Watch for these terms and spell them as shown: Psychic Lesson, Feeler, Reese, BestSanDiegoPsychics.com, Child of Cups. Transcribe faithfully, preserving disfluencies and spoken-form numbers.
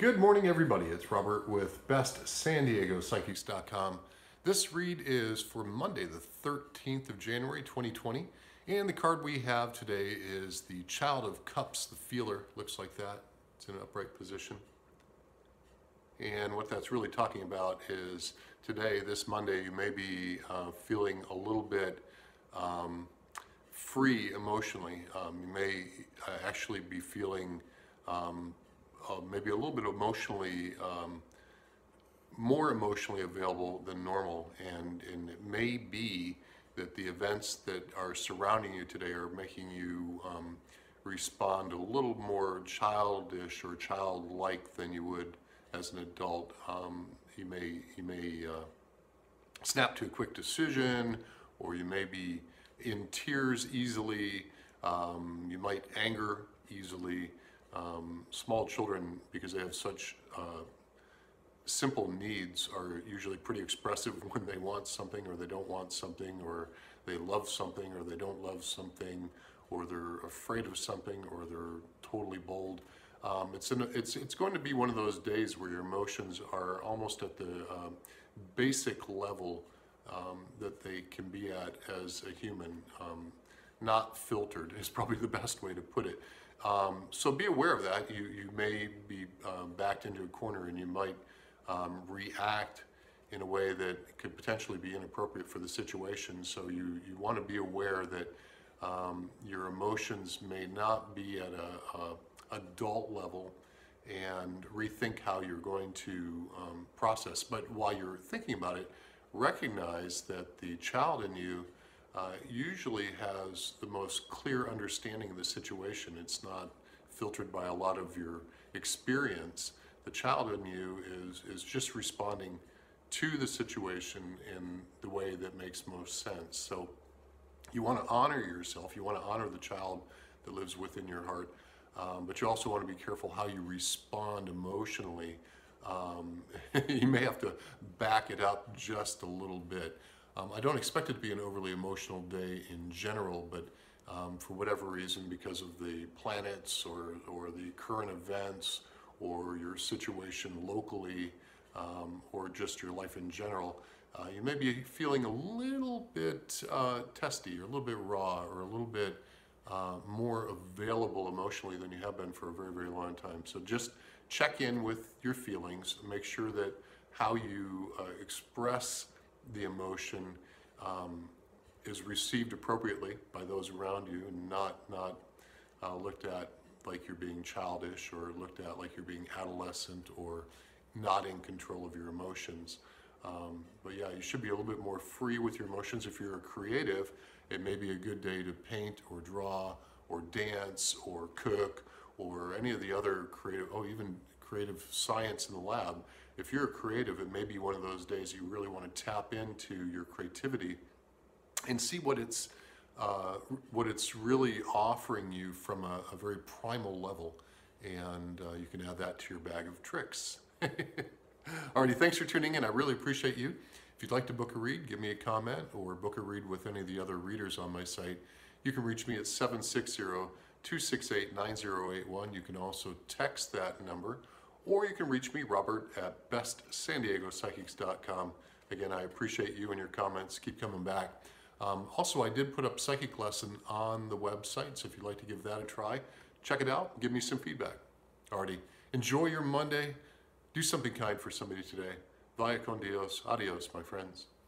Good morning, everybody. It's Robert with Best San Diego Psychics dot com. This read is for Monday, the thirteenth of January, twenty twenty. And the card we have today is the Child of Cups, the feeler. Looks like that. It's in an upright position. And what that's really talking about is today, this Monday, you may be uh, feeling a little bit um, free emotionally. Um, you may uh, actually be feeling um, Uh, maybe a little bit emotionally, um, more emotionally available than normal. And, and it may be that the events that are surrounding you today are making you um, respond a little more childish or childlike than you would as an adult. Um, you may, you may uh, snap to a quick decision, or you may be in tears easily. Um, you might anger easily. Um, small children, because they have such uh, simple needs, are usually pretty expressive when they want something or they don't want something, or they love something or they don't love something, or they're afraid of something, or they're totally bold. Um, it's, an, it's, it's going to be one of those days where your emotions are almost at the uh, basic level um, that they can be at as a human. Um, not filtered is probably the best way to put it. Um, so be aware of that. You, you may be uh, backed into a corner, and you might um, react in a way that could potentially be inappropriate for the situation. So you, you want to be aware that um, your emotions may not be at a, a adult level, and rethink how you're going to um, process. But while you're thinking about it, recognize that the child in you Uh, usually has the most clear understanding of the situation. It's not filtered by a lot of your experience. The child in you is, is just responding to the situation in the way that makes most sense. So you want to honor yourself. You want to honor the child that lives within your heart, um, but you also want to be careful how you respond emotionally. Um, you may have to back it up just a little bit. Um, I don't expect it to be an overly emotional day in general, but um, for whatever reason, because of the planets or, or the current events or your situation locally, um, or just your life in general, uh, you may be feeling a little bit uh, testy, or a little bit raw, or a little bit uh, more available emotionally than you have been for a very, very long time. So just check in with your feelings. Make sure that how you uh, express the emotion um, is received appropriately by those around you, and not not uh, looked at like you're being childish, or looked at like you're being adolescent, or not in control of your emotions. Um, but yeah, you should be a little bit more free with your emotions. If you're a creative, it may be a good day to paint or draw or dance or cook or any of the other creative, oh, even creative science in the lab. If you're a creative, it may be one of those days you really want to tap into your creativity and see what it's uh, what it's really offering you from a, a very primal level, and uh, you can add that to your bag of tricks. Alrighty, thanks for tuning in. I really appreciate you. If you'd like to book a read, give me a comment or book a read with any of the other readers on my site. You can reach me at seven six zero, two six eight, nine zero eight one. You can also text that number, or you can reach me, Robert, at Best San Diego Psychics dot com. Again, I appreciate you and your comments. Keep coming back. Um, also, I did put up Psychic Lesson on the website, so if you'd like to give that a try, check it out. Give me some feedback. Alrighty. Enjoy your Monday. Do something kind for somebody today. Vaya con Dios. Adios, my friends.